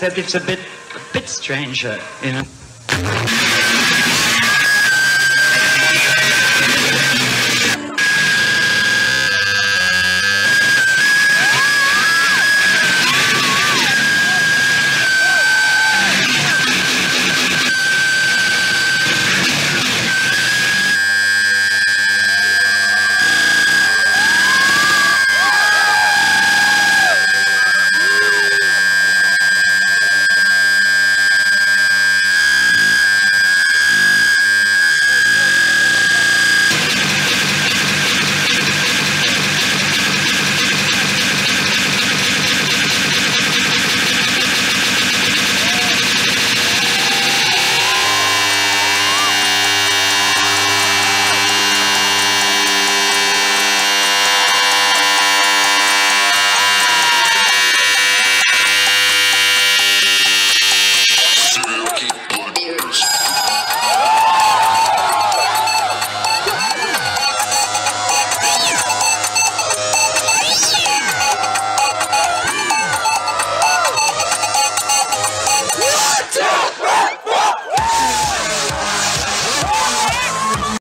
Except it's a bit stranger, you know.